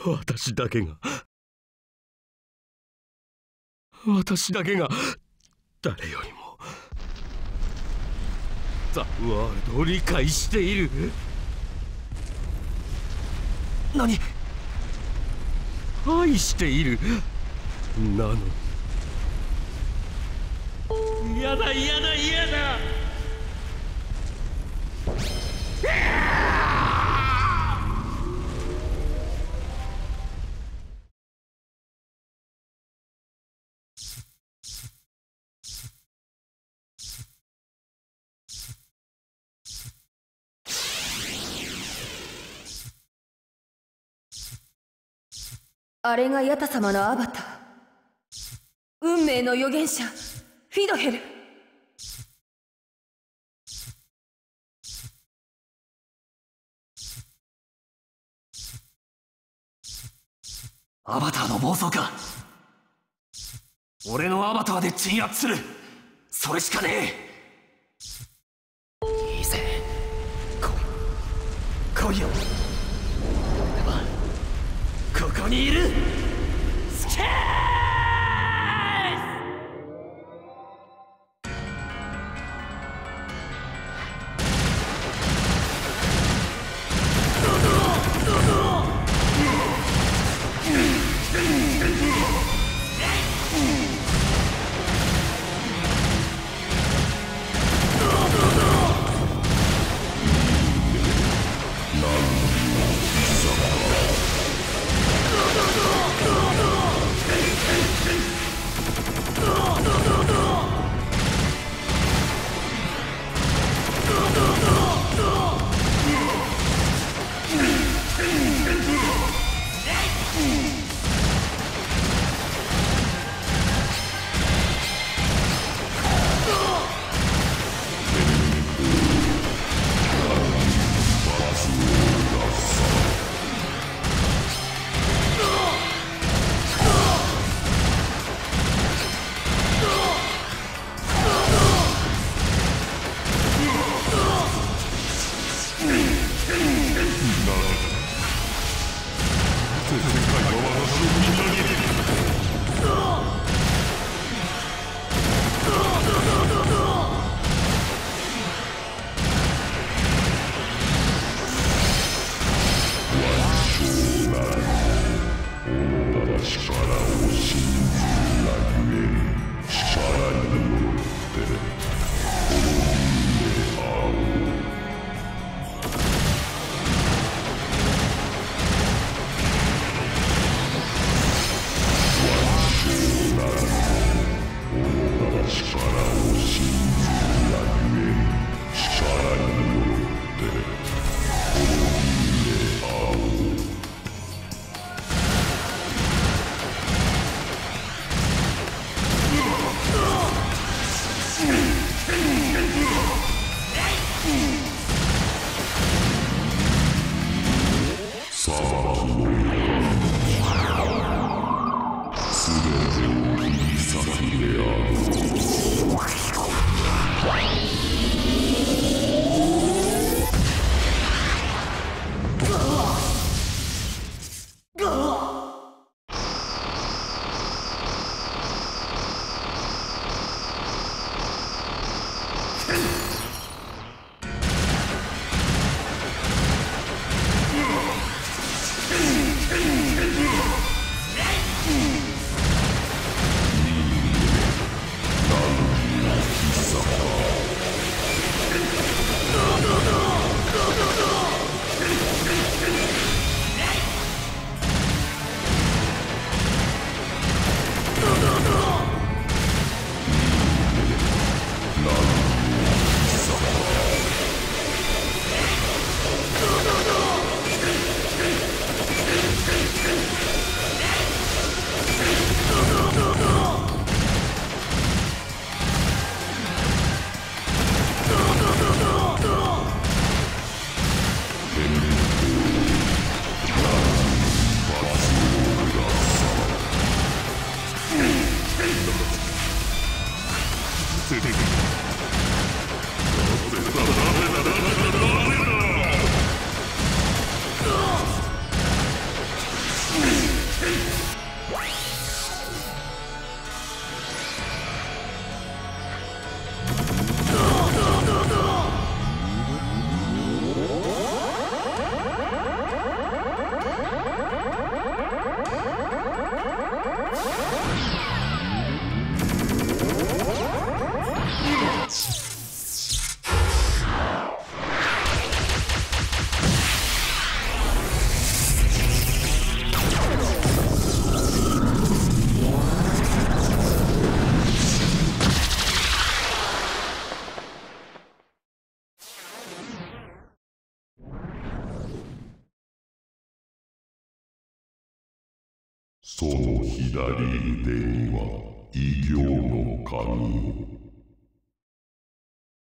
私だけが誰よりもザ・ワールドを理解している。何？愛しているなのに。やだやだやだ。あれがヤタ様のアバター、運命の預言者フィドヘル。アバターの暴走か。俺のアバターで鎮圧する、それしかねえ。いいぜ、来いよ。俺はここにいる。スケー連れて行け。その左腕には異形の髪を、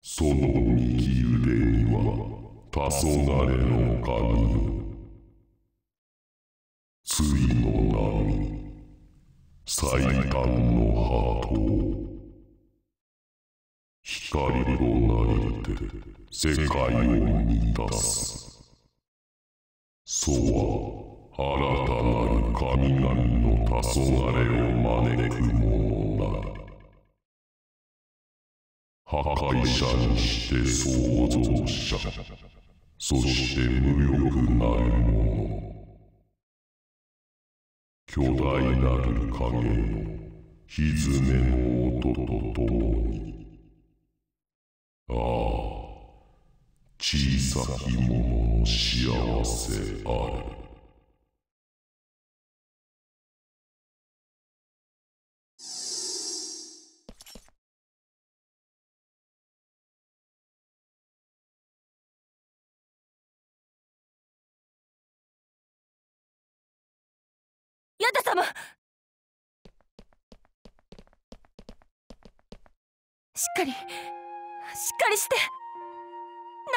その右腕には黄昏の髪を、ついの波最短のハートを、光となりて世界を満たす。そうは新たなる神々の黄昏を招くものなり、破壊者にして創造者、そして無欲なるもの、巨大なる影の蹄の音とともに、ああ小さき者の幸せあれ。ヤダ様、しっかりしっかりして、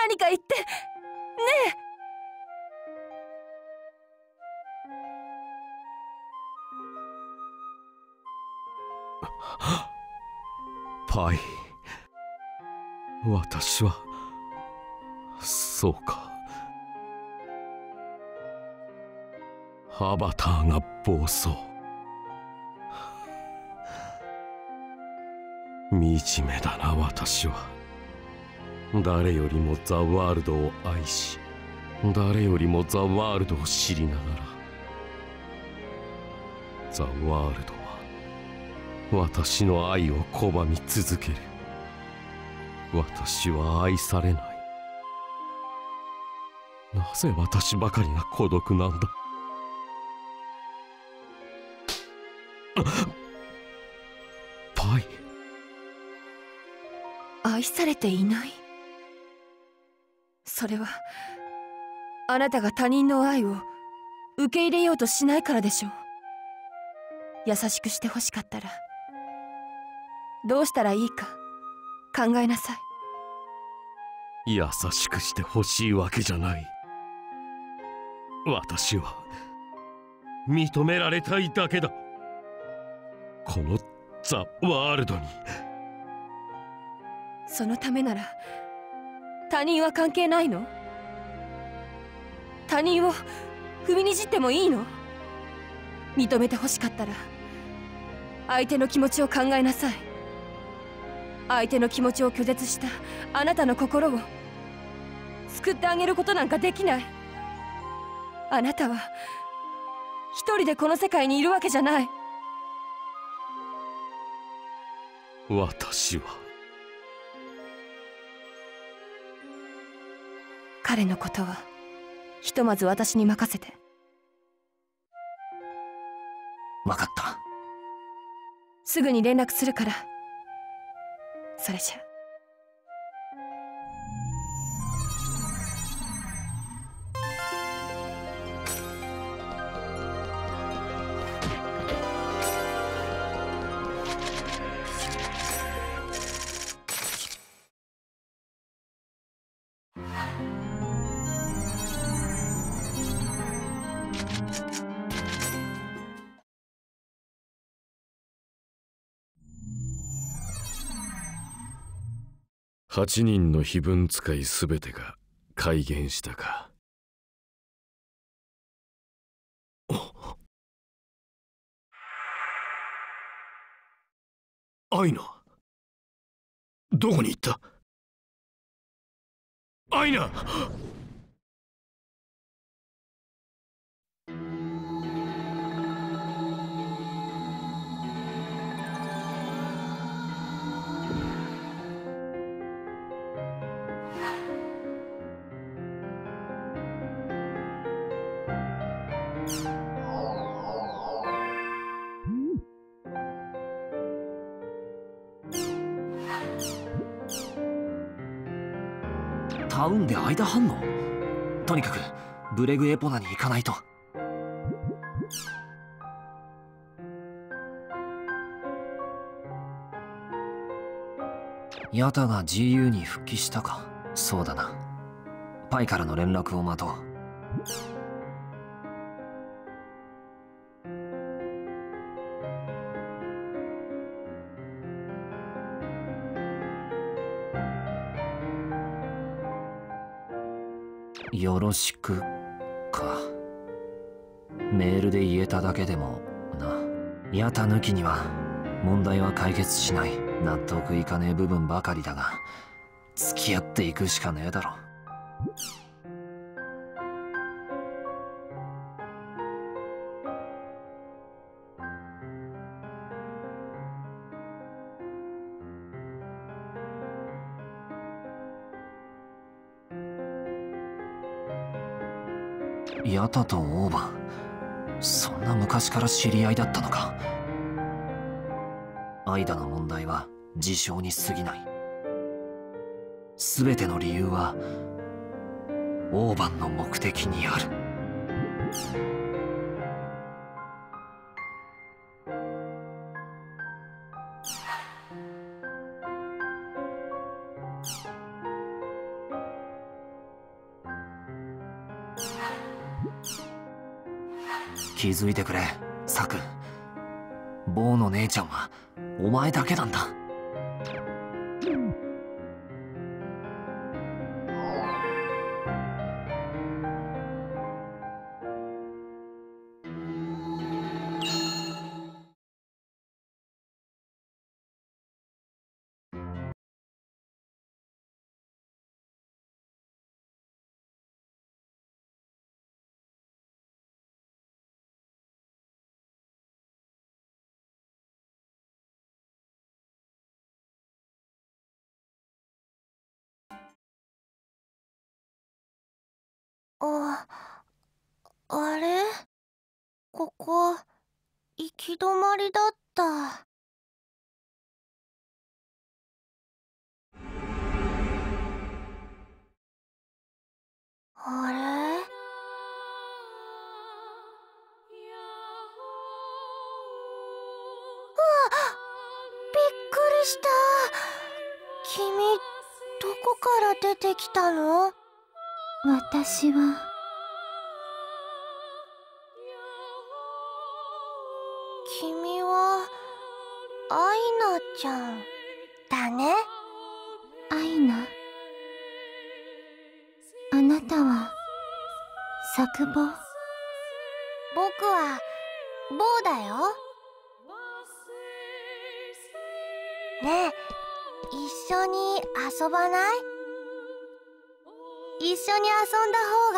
何か言ってねえ。パイ、私はそうか、アバターが暴走、惨めだな。私は誰よりもザ・ワールドを愛し、誰よりもザ・ワールドを知りながら、ザ・ワールドは私の愛を拒み続ける。私は愛されない。なぜ私ばかりが孤独なんだ。パイ、愛されていない、それはあなたが他人の愛を受け入れようとしないからでしょう。優しくしてほしかったらどうしたらいいか考えなさい。優しくしてほしいわけじゃない。私は認められたいだけだ、このザ・ワールドに。そのためなら他人は関係ないの？他人を踏みにじってもいいの？認めてほしかったら相手の気持ちを考えなさい。相手の気持ちを拒絶したあなたの心を救ってあげることなんかできない。あなたは一人でこの世界にいるわけじゃない。私は彼のことはひとまず私に任せて。分かった、すぐに連絡するから。それじゃ。8人の非分使いすべてが改元したか。アイナ、どこに行った？アイナ！タウンで間反応？とにかくブレグエポナに行かないと。ヤタが GU に復帰したか。そうだな、パイからの連絡を待とう。よろしくか。メールで言えただけでもな。ヤタ抜きには問題は解決しない。納得いかねえ部分ばかりだが、付き合っていくしかねえだろ。ヤタとオーバン、そんな昔から知り合いだったのか。アイダの問題は事象に過ぎない。全ての理由はオーバンの目的にある。気づいてくれ、サク。ボーの姉ちゃんはお前だけなんだ。あれ、ここ行き止まりだった。あれ、うわ、びっくりした。君、どこから出てきたの？私は君はアイナちゃんだね。アイナ、あなたはサクボ。僕はボーだよ。ねえ、一緒に遊ばない？一緒に遊んだ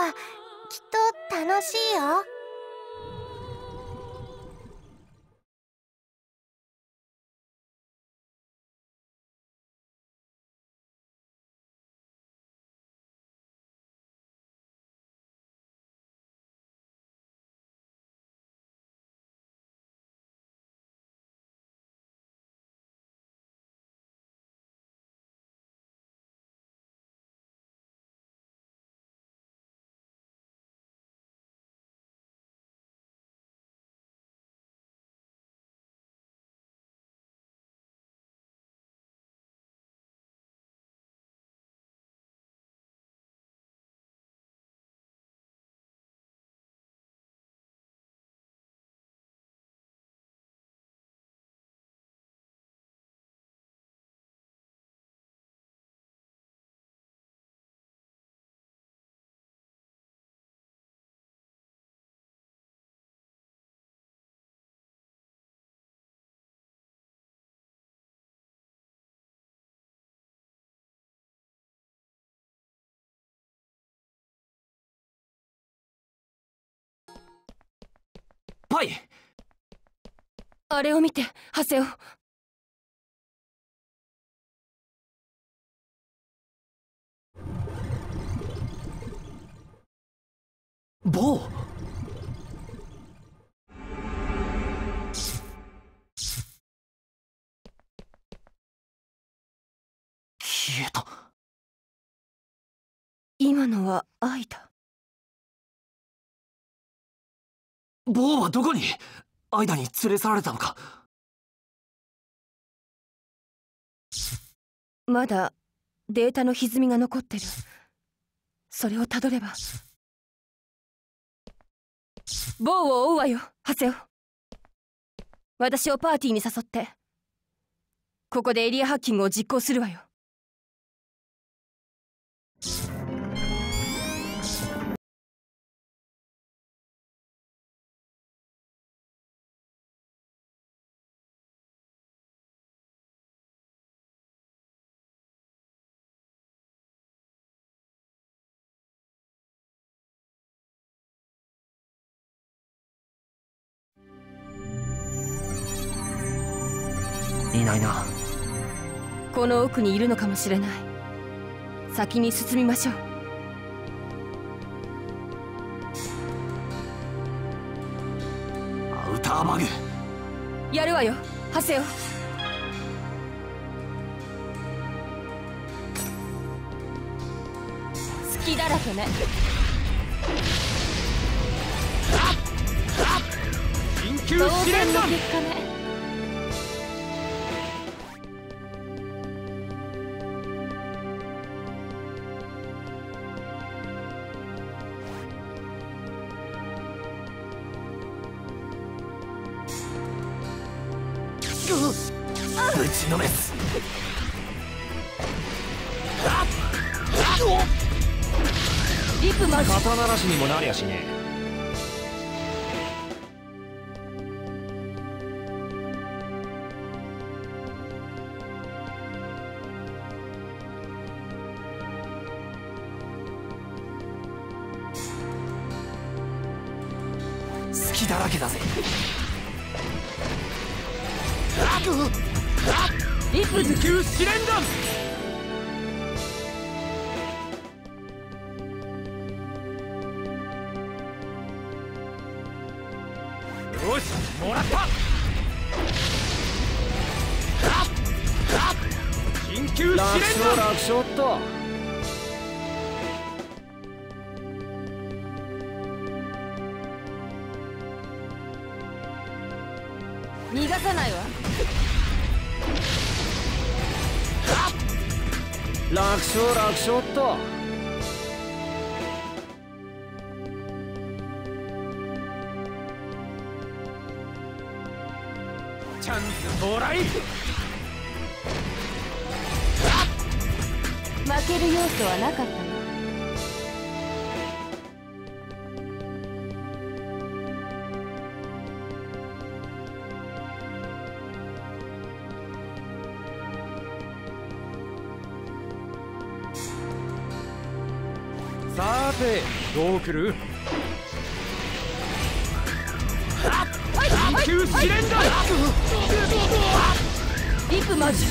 方がきっと楽しいよ。はい。あれを見て、ハセオ。ボウ。消えた。今のは愛だ。ボウはどこに？アイダに連れ去られたのか。まだデータの歪みが残ってる。それをたどれば。ボウを追うわよ、ハセオ。私をパーティーに誘って、ここでエリアハッキングを実行するわよ。いないな。この奥にいるのかもしれない。先に進みましょう。アウターマグやるわよ、ハセオ。隙だらけね。緊急試練弾の結果ね。ぶちのめす。リプマジ。肩慣らしにもなりゃしねえ。隙だらけだぜ。緊急試練弾。よし、もらった。緊急試練弾。楽勝楽勝。逃がさないわ。楽勝楽勝っと。チャンス到来。負ける要素はなかったの。さて、どう来る？緊急試練弾。リプマジ。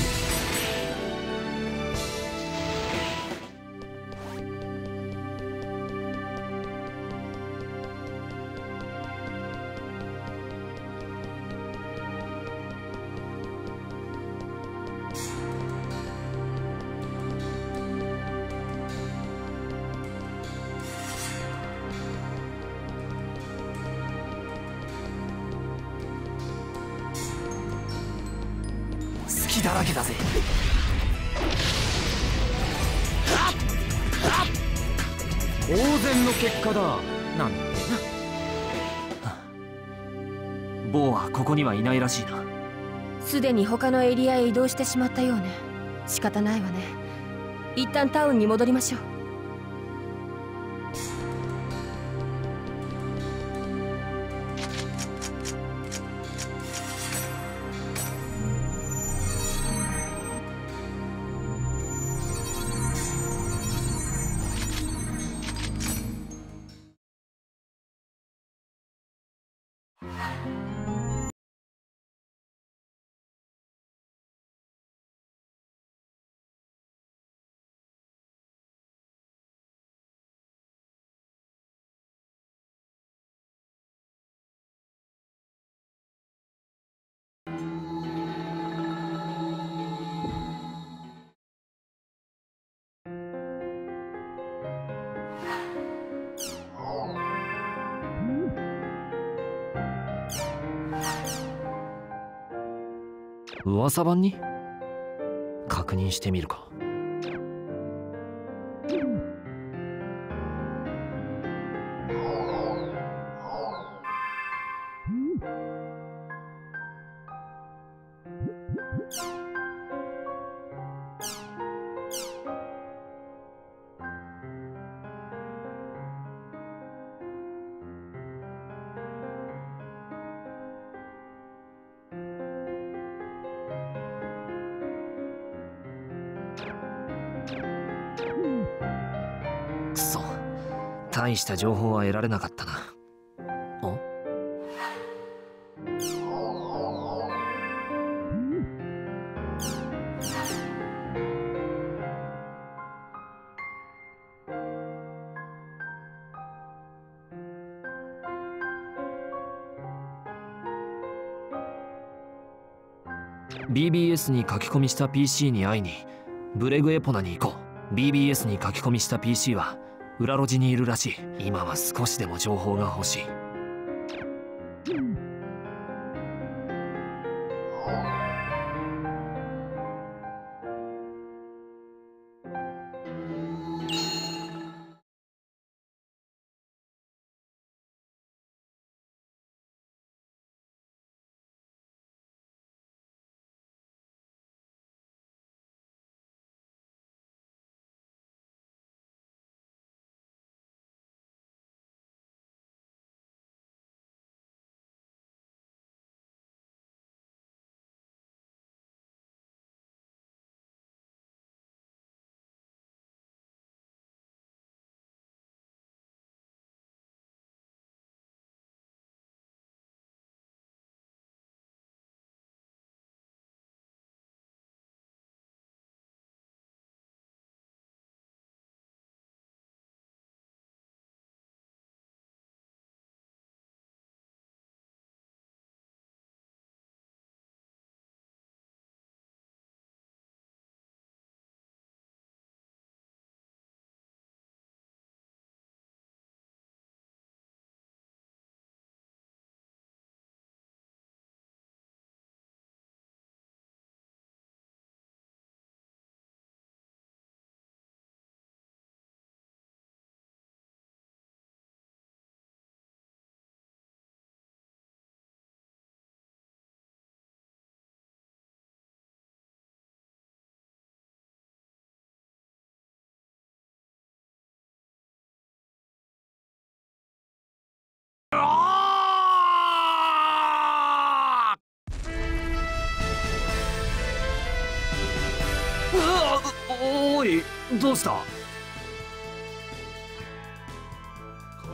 だらけだぜ。当然の結果だ。なんてな。ボウはここにはいないらしいな。すでに他のエリアへ移動してしまったようね。仕方ないわね。一旦タウンに戻りましょう。噂版に確認してみるか。大した情報は得られなかったな。お？BBS に書き込みした PC に会いにブレグエポナに行こう。 BBS に書き込みした PC は裏路地にいるらしい。今は少しでも情報が欲しい。どうした？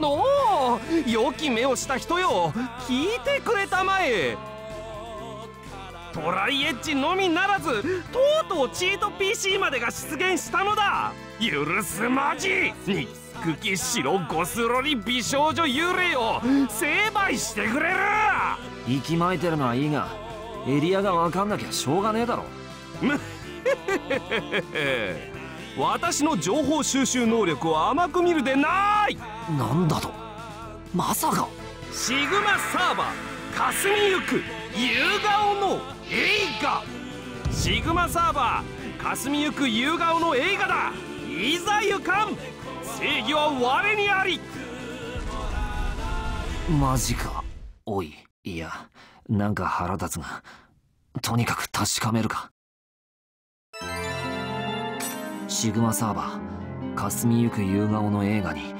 おー、良き目をした人よ、聞いてくれたまえ。トライエッジのみならず、とうとうチート PC までが出現したのだ。許すまじ、ニックキ白ゴスロリ美少女幽霊を成敗してくれる。息巻いてるのはいいが、エリアが分かんなきゃしょうがねえだろ。私の情報収集能力を甘く見るでない。なんだと、まさかシグマサーバー霞ゆく夕顔の映画。シグマサーバー霞ゆく夕顔の映画だ。いざ行かん、正義は我にあり。マジか。おい、いや、なんか腹立つが、とにかく確かめるか。シグマサーバー霞ゆく夕顔の映画に